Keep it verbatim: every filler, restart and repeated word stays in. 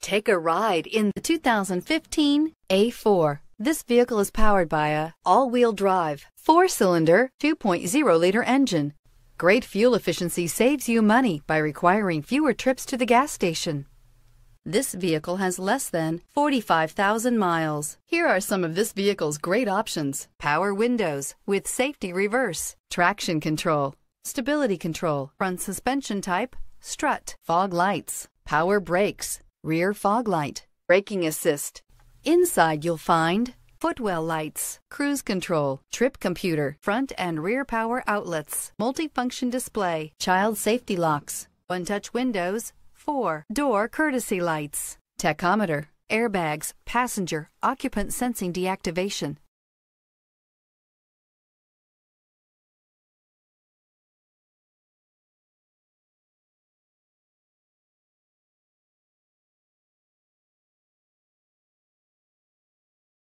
Take a ride in the two thousand fifteen A four. This vehicle is powered by a all-wheel drive, four-cylinder, two point oh liter engine. Great fuel efficiency saves you money by requiring fewer trips to the gas station. This vehicle has less than forty-five thousand miles. Here are some of this vehicle's great options: power windows with safety reverse, traction control, stability control, front suspension type, strut, fog lights, power brakes, rear fog light, braking assist. Inside you'll find footwell lights, cruise control, trip computer, front and rear power outlets, multifunction display, child safety locks, one-touch windows, four-door courtesy lights, tachometer, airbags, passenger occupant sensing deactivation,